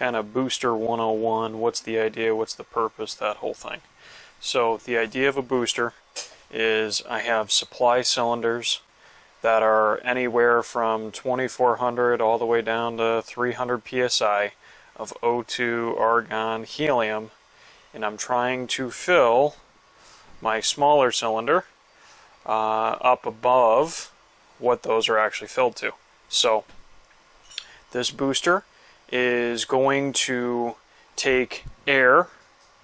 kind of booster 101, what's the idea, what's the purpose, that whole thing. So the idea of a booster is I have supply cylinders that are anywhere from 2400 all the way down to 300 PSI of O2, argon, helium, and I'm trying to fill my smaller cylinder up above what those are actually filled to. So this booster is going to take air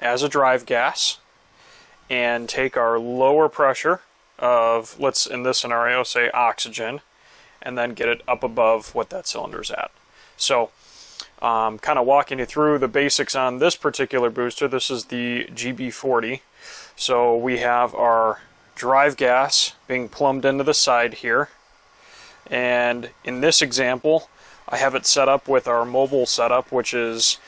as a drive gas and take our lower pressure of, let's in this scenario say oxygen, and then get it up above what that cylinder is at. So kind of walking you through the basics on this particular booster. This is the GB40. So we have our drive gas being plumbed into the side here, and in this example I have it set up with our mobile setup, which is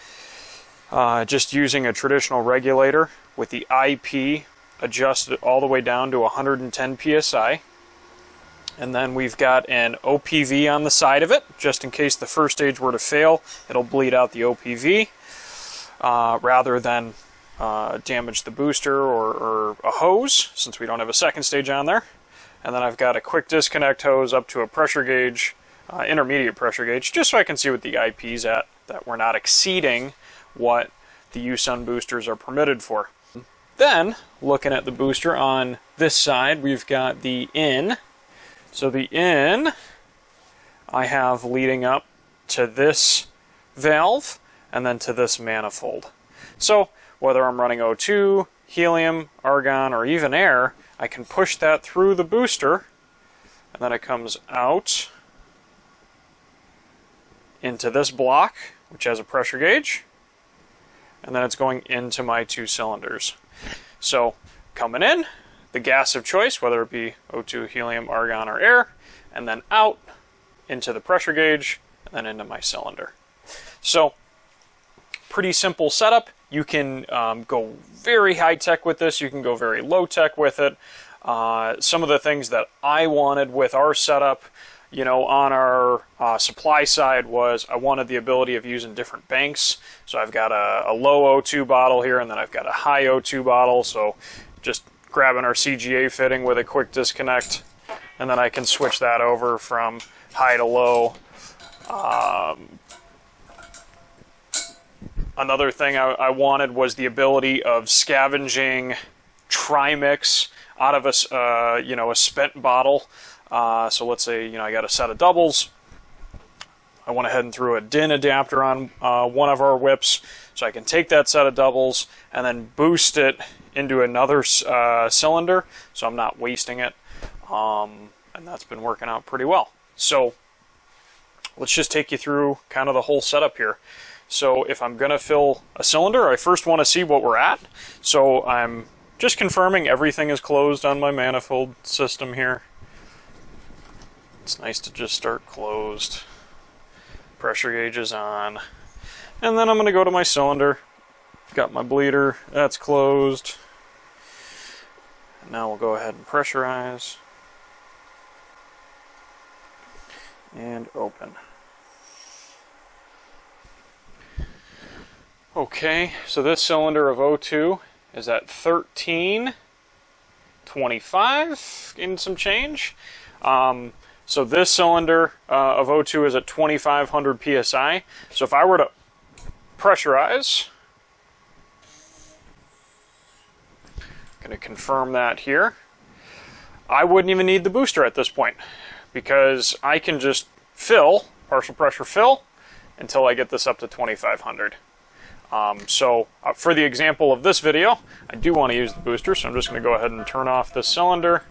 just using a traditional regulator with the IP adjusted all the way down to 110 PSI. And then we've got an OPV on the side of it, just in case the first stage were to fail, it'll bleed out the OPV rather than damage the booster or a hose, since we don't have a second stage on there. And then I've got a quick disconnect hose up to a pressure gauge, intermediate pressure gauge, just so I can see what the IP's at, that we're not exceeding what the USUN boosters are permitted for. Then, looking at the booster on this side, we've got the IN. So the IN I have leading up to this valve and then to this manifold. So whether I'm running O2, helium, argon, or even air, I can push that through the booster, and then it comes out into this block, which has a pressure gauge, and then it's going into my two cylinders. So coming in, the gas of choice, whether it be O2, helium, argon, or air, and then out into the pressure gauge, and then into my cylinder. So pretty simple setup. You can go very high tech with this, you can go very low tech with it. Some of the things that I wanted with our setup, you know, on our supply side was I wanted the ability of using different banks. So I've got a low O2 bottle here, and then I've got a high O2 bottle. So just grabbing our CGA fitting with a quick disconnect, and then I can switch that over from high to low. Another thing I wanted was the ability of scavenging trimix out of a you know, a spent bottle. So let's say, you know, I got a set of doubles. I went ahead and threw a DIN adapter on one of our whips, so I can take that set of doubles and then boost it into another cylinder, so I'm not wasting it. And that's been working out pretty well. So let's just take you through kind of the whole setup here. So if I'm going to fill a cylinder, I first want to see what we're at. So I'm just confirming everything is closed on my manifold system here. It's nice to just start closed. Pressure gauge is on. And then I'm going to go to my cylinder. Got my bleeder, that's closed. Now we'll go ahead and pressurize. And open. Okay, so this cylinder of O2 is at 1325 and some change. So this cylinder of O2 is at 2500 PSI. So if I were to pressurize, I'm going to confirm that here. I wouldn't even need the booster at this point, because I can just fill, partial pressure fill, until I get this up to 2500. So for the example of this video, I do want to use the booster, so I'm just going to go ahead and turn off this cylinder.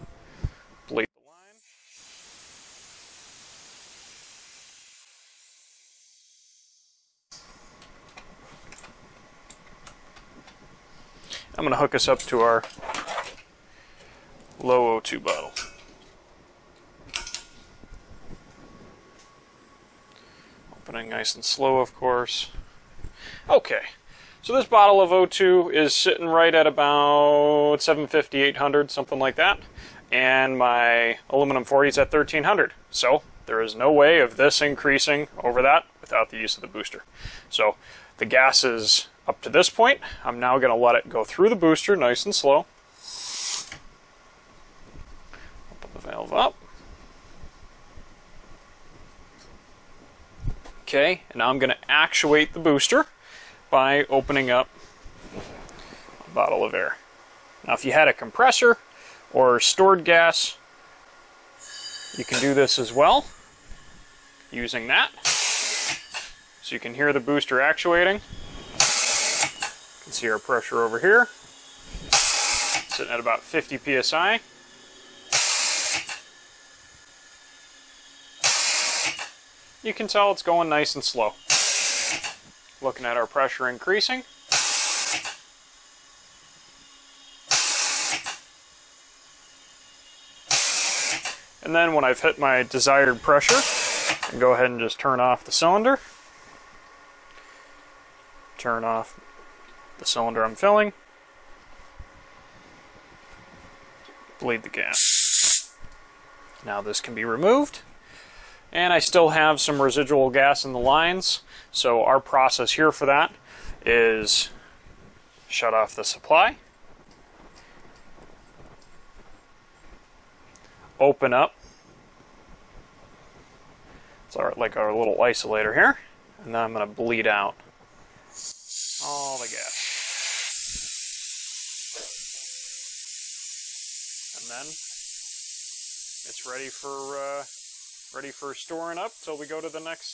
I'm going to hook us up to our low O2 bottle. Opening nice and slow, of course. Okay, so this bottle of O2 is sitting right at about 750, 800, something like that. And my aluminum 40 is at 1300. So there is no way of this increasing over that without the use of the booster. So The gas is up to this point. I'm now going to let it go through the booster nice and slow. Open the valve up. Okay, and now I'm going to actuate the booster by opening up a bottle of air. Now if you had a compressor or stored gas, you can do this as well, using that. So you can hear the booster actuating. You can see our pressure over here, sitting at about 50 psi. You can tell it's going nice and slow. Looking at our pressure increasing. And then when I've hit my desired pressure, I can go ahead and just turn off the cylinder. Turn off the cylinder I'm filling. Bleed the gas. Now this can be removed. And I still have some residual gas in the lines, so our process here for that is shut off the supply, open up, it's like our little isolator here, and then I'm going to bleed out all the gas. And then it's ready for storing up till we go to the next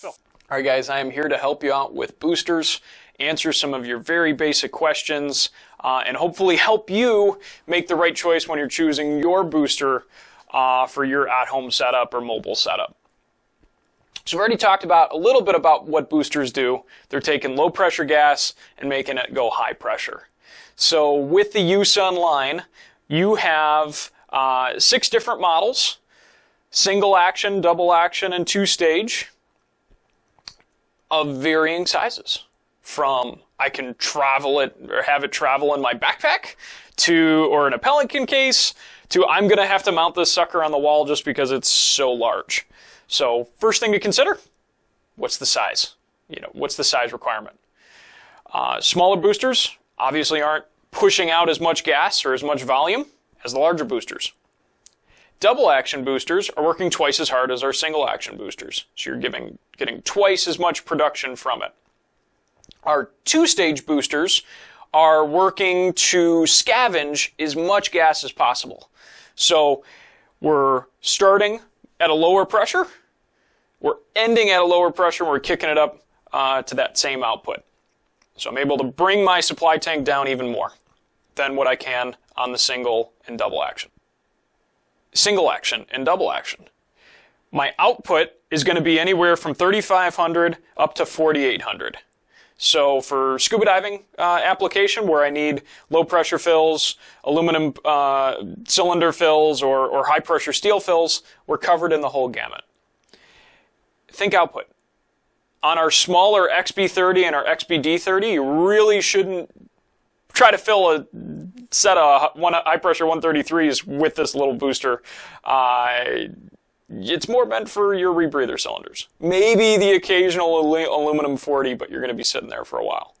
fill. All right, guys, I am here to help you out with boosters, answer some of your very basic questions, and hopefully help you make the right choice when you're choosing your booster for your at-home setup or mobile setup. So we've already talked about a little bit about what boosters do. They're taking low pressure gas and making it go high pressure. So with the USUN line, you have 6 different models. Single action, double action, and 2-stage of varying sizes. From I can travel it or have it travel in my backpack to, or in a Pelican case, to I'm going to have to mount this sucker on the wall just because it's so large. So first thing to consider, what's the size? You know, what's the size requirement? Smaller boosters obviously aren't pushing out as much gas or as much volume as the larger boosters. Double action boosters are working twice as hard as our single action boosters, so you're getting twice as much production from it. Our 2-stage boosters are working to scavenge as much gas as possible. So we're starting at a lower pressure, we're ending at a lower pressure, and we're kicking it up to that same output. So I'm able to bring my supply tank down even more than what I can on the single and double action. My output is going to be anywhere from 3,500 up to 4,800. So for scuba diving application where I need low pressure fills, aluminum cylinder fills, or high pressure steel fills, we're covered in the whole gamut. Think output. On our smaller XB30 and our XBD30, you really shouldn't try to fill a set of high pressure 133s with this little booster. It's more meant for your rebreather cylinders. Maybe the occasional aluminum 40, but you're going to be sitting there for a while.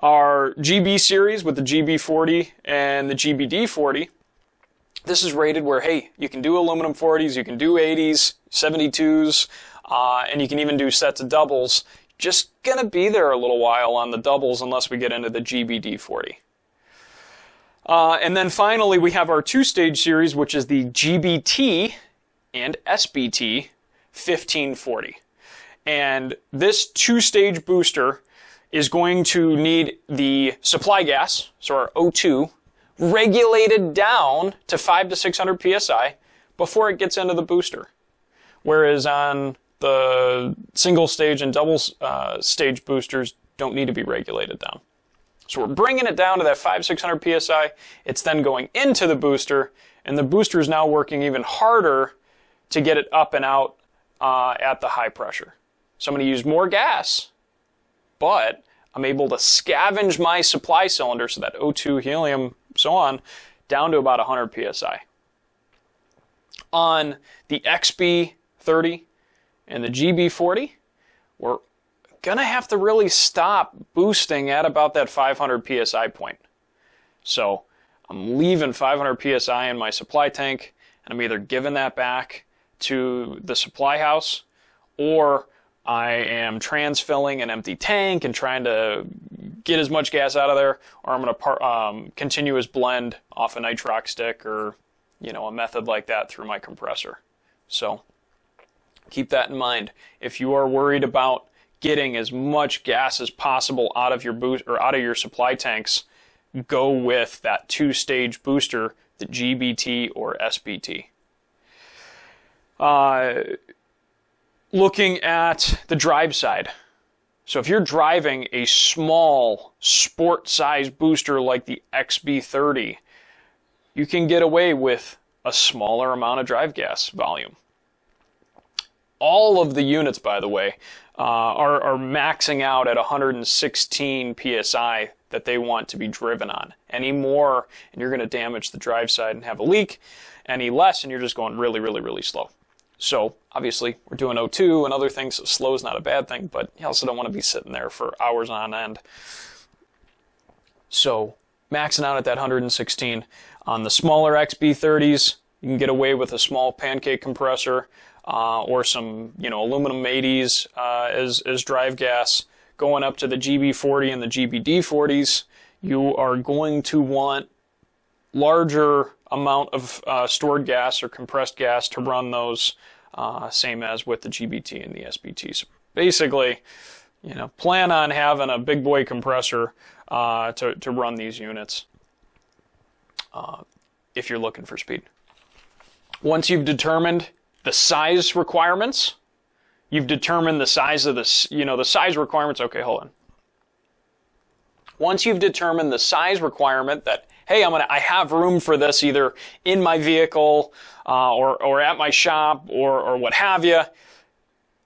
Our GB series with the GB40 and the GBD40, this is rated where, hey, you can do aluminum 40s, you can do 80s, 72s, and you can even do sets of doubles. Just going to be there a little while on the doubles unless we get into the GBD40. And then finally, we have our 2-stage series, which is the GBT and SBT 1540. And this 2-stage booster is going to need the supply gas, so our O2, regulated down to 500 to 600 psi before it gets into the booster. Whereas on the single stage and double stage boosters don't need to be regulated down. So we're bringing it down to that 500-600 psi. It's then going into the booster, and the booster is now working even harder to get it up and out at the high pressure. So I'm going to use more gas, but I'm able to scavenge my supply cylinder, so that O2, helium, so on, down to about 100 psi. On the XB30, and the GB40, we're gonna have to really stop boosting at about that 500 PSI point. So I'm leaving 500 PSI in my supply tank, and I'm either giving that back to the supply house, or I am transfilling an empty tank and trying to get as much gas out of there, or I'm going to continuous blend off a nitrox stick, or a method like that through my compressor. So keep that in mind. If you are worried about getting as much gas as possible out of your boost or out of your supply tanks, go with that two-stage booster, the GBT or SBT. Looking at the drive side. So if you're driving a small sport-sized booster like the XB30, you can get away with a smaller amount of drive gas volume. All of the units, by the way, are maxing out at 116 PSI that they want to be driven on. Any more, and you're going to damage the drive side and have a leak. Any less, and you're just going really, really, really slow. So obviously we're doing O2 and other things, so slow is not a bad thing, but you also don't want to be sitting there for hours on end. So maxing out at that 116. On the smaller XB30s, you can get away with a small pancake compressor or some aluminum 80s as drive gas. Going up to the GB40 and the GBD40s, you are going to want larger amount of stored gas or compressed gas to run those, same as with the GBT and the SBT. So basically, plan on having a big boy compressor to run these units if you're looking for speed. Once you've determined the size requirements, you've determined the size of the, the size requirements. Okay, hold on. Once you've determined the size requirement that, hey, I have room for this either in my vehicle or at my shop or what have you,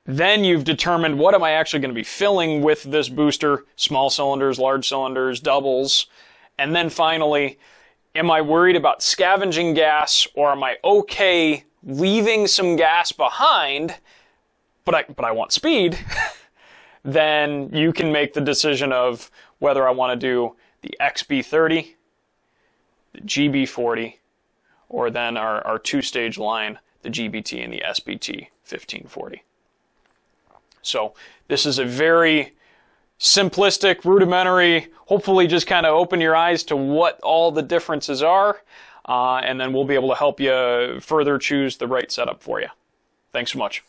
then you've determined what am I actually going to be filling with this booster, small cylinders, large cylinders, doubles, and then finally, am I worried about scavenging gas, or am I okay leaving some gas behind, but I want speed? Then you can make the decision of whether I want to do the XB30, the GB40, or then our two-stage line, the GBT and the SBT 1540. So this is a very simplistic, rudimentary, hopefully just kind of open your eyes to what all the differences are, and then we'll be able to help you further choose the right setup for you. Thanks so much.